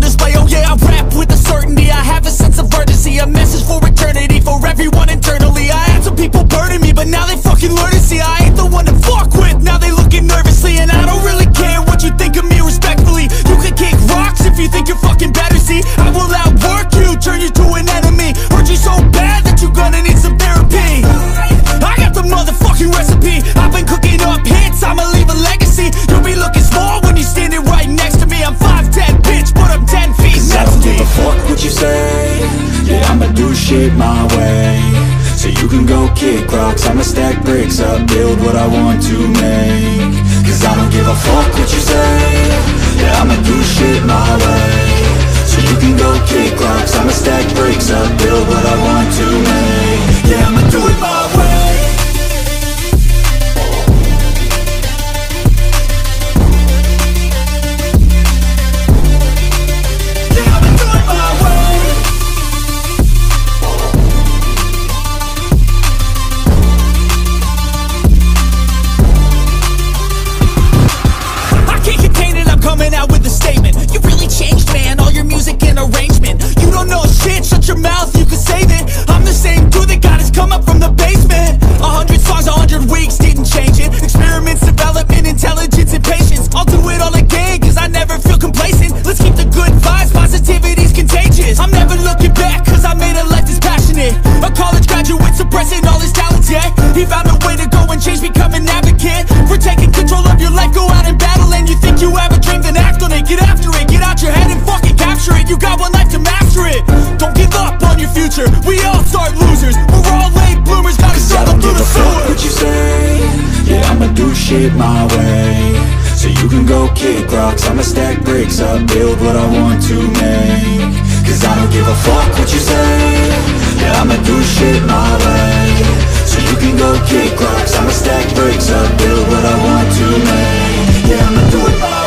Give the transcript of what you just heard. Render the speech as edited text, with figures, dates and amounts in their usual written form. display. Oh yeah, I rap with a certainty, I have a sense of urgency. A message for eternity, for everyone internally. I had some people burning me, but now they fucking learn to see I ain't the one to fuck with, now they looking nervously. And I don't really care what you think of me, respectfully. You can kick rocks if you think you're fucking better, see. I will outwork you, turn you to an enemy. Hurt you so bad that you're gonna need some therapy. I got the motherfucking recipe. I've been cooking up hits, I'ma leave a legacy. You'll be looking small when you're standing right next to me. I'm 5'10", bitch, but I'm 10 feet next to me. I don't give a fuck what you say. Yeah, I'ma do shit my way. So you can go kick rocks, I'ma stack bricks up, build what I want to make. Cause I don't give a fuck what you say. Yeah, I'ma do shit my way. So you can go kick rocks, I'ma stack bricks up, build what I want to make. Yeah, I'ma do it my way. My way, so you can go kick rocks, I'ma stack bricks up, build what I want to make. Cause I don't give a fuck what you say. Yeah, I'ma do shit my way. So you can go kick rocks, I'ma stack bricks up, build what I want to make. Yeah, I'ma do it my way.